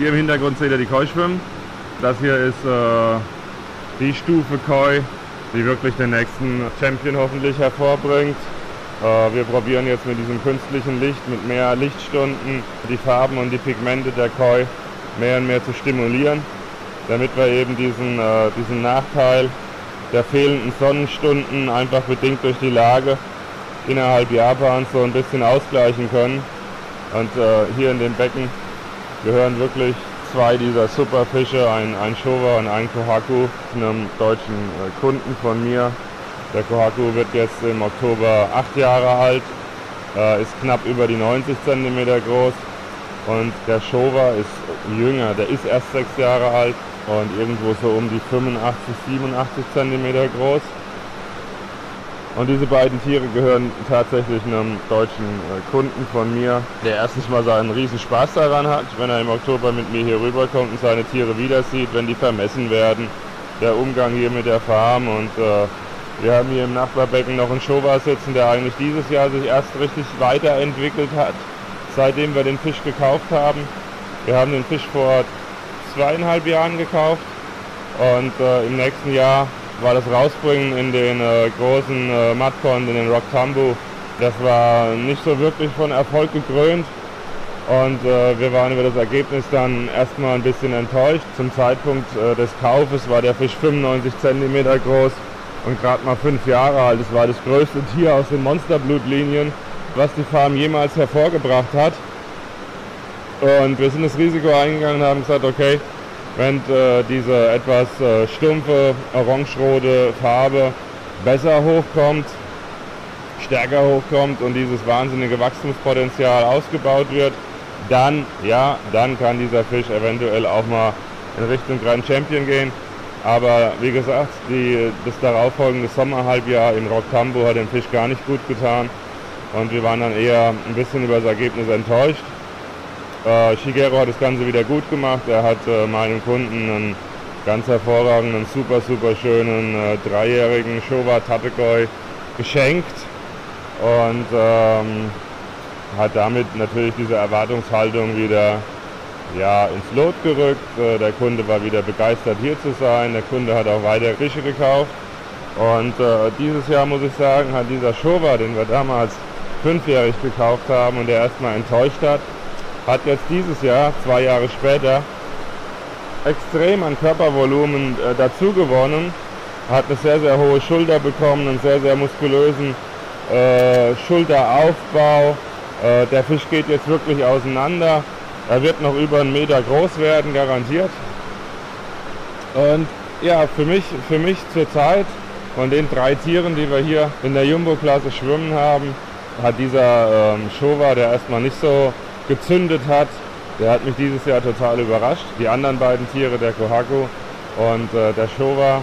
Hier im Hintergrund seht ihr die Koi schwimmen. Das hier ist die Stufe Koi, die wirklich den nächsten Champion hoffentlich hervorbringt. Wir probieren jetzt mit diesem künstlichen Licht, mit mehr Lichtstunden, die Farben und die Pigmente der Koi mehr und mehr zu stimulieren, damit wir eben diesen Nachteil der fehlenden Sonnenstunden, einfach bedingt durch die Lage innerhalb Japans, so ein bisschen ausgleichen können. Und hier in dem Becken gehören wirklich zwei dieser Superfische, ein Showa und ein Kohaku, einem deutschen Kunden von mir. Der Kohaku wird jetzt im Oktober 8 Jahre alt, ist knapp über die 90 cm groß, und der Showa ist jünger, der ist erst 6 Jahre alt und irgendwo so um die 85, 87 cm groß. Und diese beiden Tiere gehören tatsächlich einem deutschen Kunden von mir, der erstens mal seinen riesen Spaß daran hat, wenn er im Oktober mit mir hier rüberkommt und seine Tiere wieder sieht, wenn die vermessen werden, der Umgang hier mit der Farm. Und wir haben hier im Nachbarbecken noch einen Showa sitzen, der eigentlich dieses Jahr sich erst richtig weiterentwickelt hat, seitdem wir den Fisch gekauft haben. Wir haben den Fisch vor 2,5 Jahren gekauft, und im nächsten Jahr war das Rausbringen in den großen Matkon, in den Rock Tambu, das war nicht so wirklich von Erfolg gekrönt, und wir waren über das Ergebnis dann erstmal ein bisschen enttäuscht. Zum Zeitpunkt des Kaufes war der Fisch 95 cm groß und gerade mal 5 Jahre alt. Es war das größte Tier aus den Monsterblutlinien, was die Farm jemals hervorgebracht hat, und wir sind das Risiko eingegangen und haben gesagt, okay, wenn diese etwas stumpfe, orangerote Farbe besser hochkommt, stärker hochkommt und dieses wahnsinnige Wachstumspotenzial ausgebaut wird, dann, ja, dann kann dieser Fisch eventuell auch mal in Richtung Grand Champion gehen. Aber wie gesagt, das darauffolgende Sommerhalbjahr im Rock Tambu hat dem Fisch gar nicht gut getan, und wir waren dann eher ein bisschen über das Ergebnis enttäuscht. Shigeru hat das Ganze wieder gut gemacht. Er hat meinem Kunden einen ganz hervorragenden, super schönen 3-jährigen Showa Tatekoi geschenkt und hat damit natürlich diese Erwartungshaltung wieder, ja, ins Lot gerückt. Der Kunde war wieder begeistert, hier zu sein. Der Kunde hat auch weiter Fische gekauft, und dieses Jahr, muss ich sagen, hat dieser Showa, den wir damals 5-jährig gekauft haben und der erstmal enttäuscht hat, hat jetzt dieses Jahr, 2 Jahre später, extrem an Körpervolumen dazu gewonnen, hat eine sehr hohe Schulter bekommen, einen sehr muskulösen Schulteraufbau. Der Fisch geht jetzt wirklich auseinander. Er wird noch über 1 Meter groß werden, garantiert. Und ja, für mich zurzeit, von den 3 Tieren, die wir hier in der Jumbo-Klasse schwimmen haben, hat dieser Showa, der erstmal nicht so gezündet hat, der hat mich dieses Jahr total überrascht. Die anderen beiden Tiere, der Kohaku und der Showa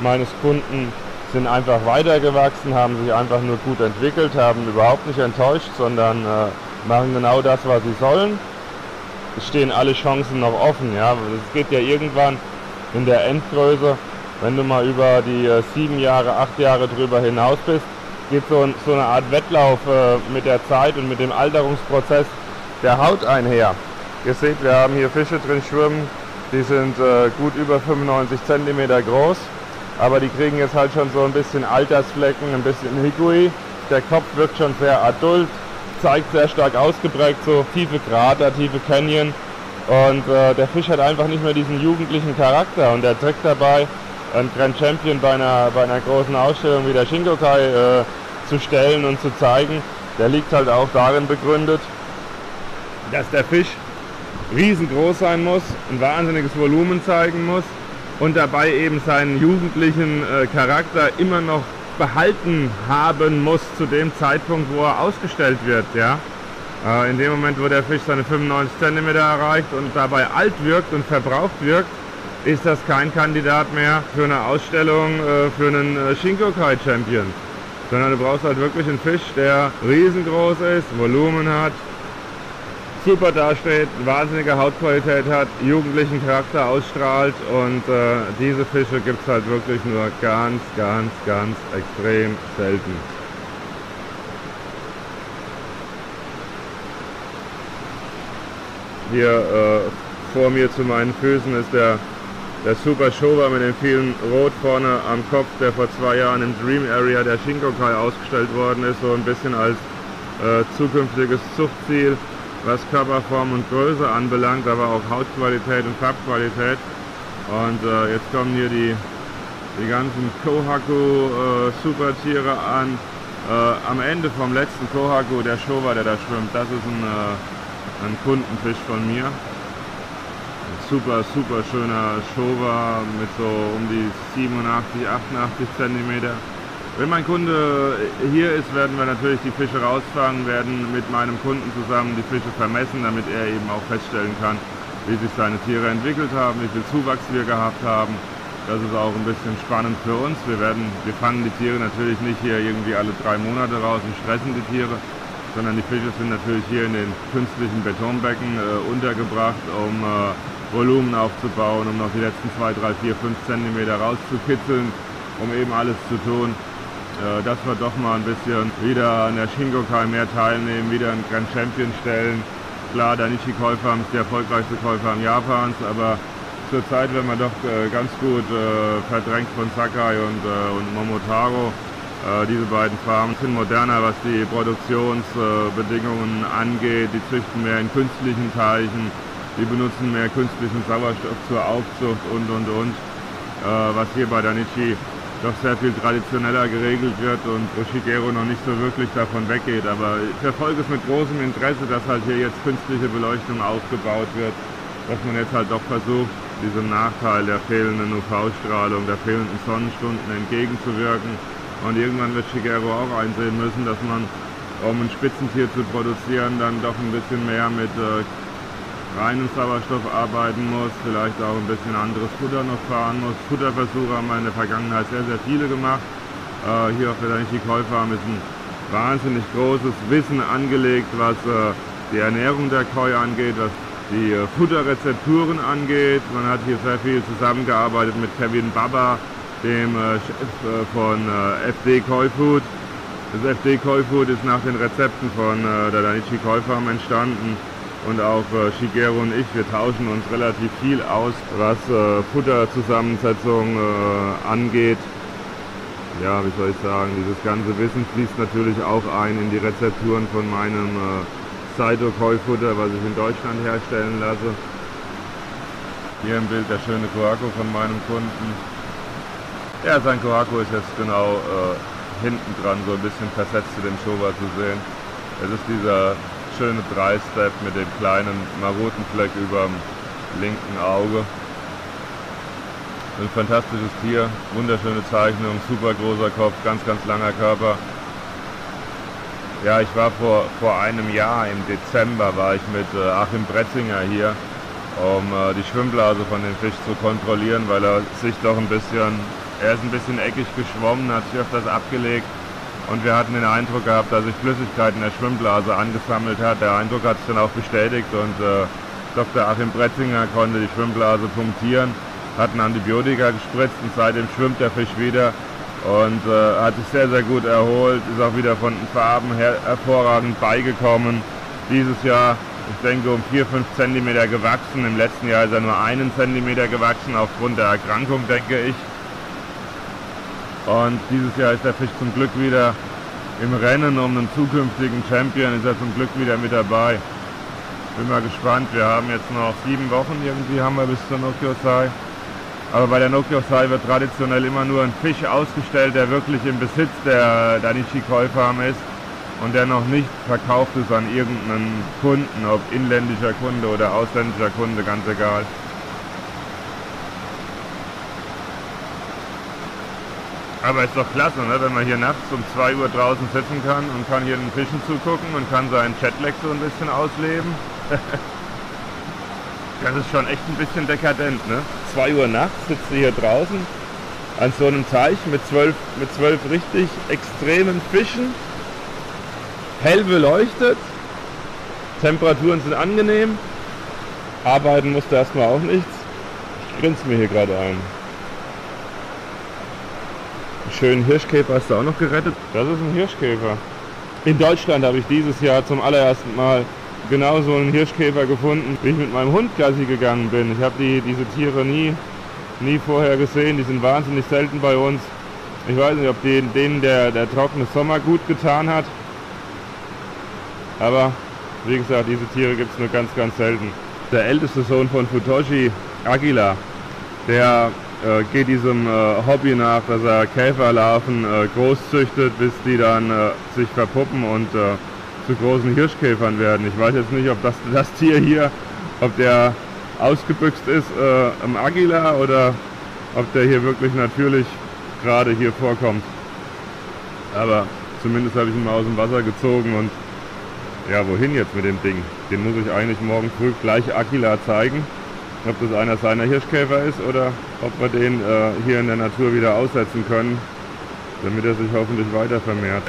meines Kunden, sind einfach weitergewachsen, haben sich einfach nur gut entwickelt, haben überhaupt nicht enttäuscht, sondern machen genau das, was sie sollen. Es stehen alle Chancen noch offen. Ja? Es geht ja irgendwann in der Endgröße, wenn du mal über die 7 Jahre, 8 Jahre drüber hinaus bist, geht so eine Art Wettlauf mit der Zeit und mit dem Alterungsprozess der Haut einher. Ihr seht, wir haben hier Fische drin schwimmen, die sind gut über 95 cm groß, aber die kriegen jetzt halt schon so ein bisschen Altersflecken, ein bisschen Higui. Der Kopf wirkt schon sehr adult, zeigt sehr stark ausgeprägt so tiefe Krater, tiefe Canyon, und der Fisch hat einfach nicht mehr diesen jugendlichen Charakter, und der trägt dabei, einen Grand Champion bei einer großen Ausstellung wie der Shinkokai zu stellen und zu zeigen. Der liegt halt auch darin begründet, dass der Fisch riesengroß sein muss, ein wahnsinniges Volumen zeigen muss und dabei eben seinen jugendlichen Charakter immer noch behalten haben muss zu dem Zeitpunkt, wo er ausgestellt wird. Ja? In dem Moment, wo der Fisch seine 95 cm erreicht und dabei alt wirkt und verbraucht wirkt, ist das kein Kandidat mehr für eine Ausstellung, für einen Shinkokai-Champion. Sondern du brauchst halt wirklich einen Fisch, der riesengroß ist, Volumen hat, super dasteht, wahnsinnige Hautqualität hat, jugendlichen Charakter ausstrahlt, und diese Fische gibt es halt wirklich nur ganz extrem selten. Hier Vor mir zu meinen Füßen ist der Super Showa mit dem vielen Rot vorne am Kopf, der vor 2 Jahren im Dream Area der Shinkokai ausgestellt worden ist, so ein bisschen als zukünftiges Zuchtziel, was Körperform und Größe anbelangt, aber auch Hautqualität und Farbqualität. Und jetzt kommen hier die ganzen Kohaku Supertiere an. Am Ende vom letzten Kohaku, der Showa, der da schwimmt, das ist ein Kundenfisch von mir. Super, super schöner Showa mit so um die 87, 88 cm. Wenn mein Kunde hier ist, werden wir natürlich die Fische rausfangen, werden mit meinem Kunden zusammen die Fische vermessen, damit er eben auch feststellen kann, wie sich seine Tiere entwickelt haben, wie viel Zuwachs wir gehabt haben. Das ist auch ein bisschen spannend für uns. Wir fangen die Tiere natürlich nicht hier irgendwie alle 3 Monate raus und stressen die Tiere, sondern die Fische sind natürlich hier in den künstlichen Betonbecken untergebracht, um Volumen aufzubauen, um noch die letzten 2, 3, 4, 5 cm rauszukitzeln, um eben alles zu tun, dass wir doch mal ein bisschen wieder an der Shinkokai mehr teilnehmen, wieder einen Grand Champion stellen. Klar, der Nishi-Käufer ist der erfolgreichste Käufer Japans, aber zurzeit werden wir doch ganz gut verdrängt von Sakai und Momotaro. Diese beiden Farmen sind moderner, was die Produktionsbedingungen angeht. Die züchten mehr in künstlichen Teichen, die benutzen mehr künstlichen Sauerstoff zur Aufzucht und. Was hier bei Danichi doch sehr viel traditioneller geregelt wird und Shigeru noch nicht so wirklich davon weggeht. Aber ich verfolge es mit großem Interesse, dass halt hier jetzt künstliche Beleuchtung aufgebaut wird, dass man jetzt halt doch versucht, diesem Nachteil der fehlenden UV-Strahlung, der fehlenden Sonnenstunden entgegenzuwirken. Und irgendwann wird Shigeru auch einsehen müssen, dass man, um ein Spitzentier zu produzieren, dann doch ein bisschen mehr mit reinen Sauerstoff arbeiten muss, vielleicht auch ein bisschen anderes Futter noch fahren muss. Futterversuche haben wir in der Vergangenheit sehr, sehr viele gemacht. Hier auf der Nishi-Käufer haben ist ein wahnsinnig großes Wissen angelegt, was die Ernährung der Koi angeht, was die Futterrezepturen angeht. Man hat hier sehr viel zusammengearbeitet mit Kevin Baba, dem Chef von FD Koi Food. Das FD Koi Food ist nach den Rezepten von der Nishi-Koi-Farm entstanden. Und auch Shigeru und ich, wir tauschen uns relativ viel aus, was Futterzusammensetzung angeht. Ja, wie soll ich sagen, dieses ganze Wissen fließt natürlich auch ein in die Rezepturen von meinem Saito-Koi-Futter, was ich in Deutschland herstellen lasse. Hier im Bild der schöne Kohaku von meinem Kunden. Ja, sein Kohaku ist jetzt genau hinten dran, so ein bisschen versetzt zu dem Showa zu sehen. Es ist dieser schöne 3-Step mit dem kleinen Marotenfleck über dem linken Auge. Ein fantastisches Tier, wunderschöne Zeichnung, super großer Kopf, ganz, ganz langer Körper. Ja, ich war vor einem Jahr, im Dezember, war ich mit Achim Pretzinger hier, um die Schwimmblase von dem Fisch zu kontrollieren, weil er sich doch ein bisschen eckig geschwommen, hat sich öfters abgelegt. Und wir hatten den Eindruck gehabt, dass sich Flüssigkeit in der Schwimmblase angesammelt hat. Der Eindruck hat sich dann auch bestätigt und Dr. Achim Pretzinger konnte die Schwimmblase punktieren, hat ein Antibiotika gespritzt und seitdem schwimmt der Fisch wieder und hat sich sehr, sehr gut erholt, ist auch wieder von den Farben hervorragend beigekommen. Dieses Jahr, ich denke, um 4-5 cm gewachsen. Im letzten Jahr ist er nur 1 cm gewachsen, aufgrund der Erkrankung, denke ich. Und dieses Jahr ist der Fisch zum Glück wieder im Rennen um einen zukünftigen Champion, ist er zum Glück wieder mit dabei. Bin mal gespannt, wir haben jetzt noch 7 Wochen irgendwie haben wir bis zur Nogyosai. Aber bei der Nogyosai wird traditionell immer nur ein Fisch ausgestellt, der wirklich im Besitz der Danichi-Koi-Farm ist und der noch nicht verkauft ist an irgendeinen Kunden, ob inländischer Kunde oder ausländischer Kunde, ganz egal. Aber ist doch klasse, ne? Wenn man hier nachts um 2 Uhr draußen sitzen kann und kann hier den Fischen zugucken und kann seinen Jetlag so ein bisschen ausleben. Das ist schon echt ein bisschen dekadent, ne? 2 Uhr nachts sitzt du hier draußen an so einem Teich mit 12 richtig extremen Fischen. Hell beleuchtet, Temperaturen sind angenehm, arbeiten musst du erstmal auch nichts. Ich grinse mir hier gerade ein. Schönen Hirschkäfer hast du auch noch gerettet. Das ist ein Hirschkäfer. In Deutschland habe ich dieses Jahr zum allerersten Mal genauso einen Hirschkäfer gefunden, wie ich mit meinem Hund Gassi gegangen bin. Ich habe diese Tiere nie vorher gesehen, die sind wahnsinnig selten bei uns. Ich weiß nicht, ob denen der trockene Sommer gut getan hat, aber wie gesagt, diese Tiere gibt es nur ganz, ganz selten. Der älteste Sohn von Futoshi, Aguila, der geht diesem Hobby nach, dass er Käferlarven großzüchtet, bis die dann sich verpuppen und zu großen Hirschkäfern werden. Ich weiß jetzt nicht, ob das Tier hier, ob der ausgebüxt ist im Aguila oder ob der hier wirklich natürlich gerade hier vorkommt. Aber zumindest habe ich ihn mal aus dem Wasser gezogen und ja, wohin jetzt mit dem Ding? Den muss ich eigentlich morgen früh gleich Aguila zeigen, ob das einer seiner Hirschkäfer ist oder ob wir den hier in der Natur wieder aussetzen können, damit er sich hoffentlich weiter vermehrt.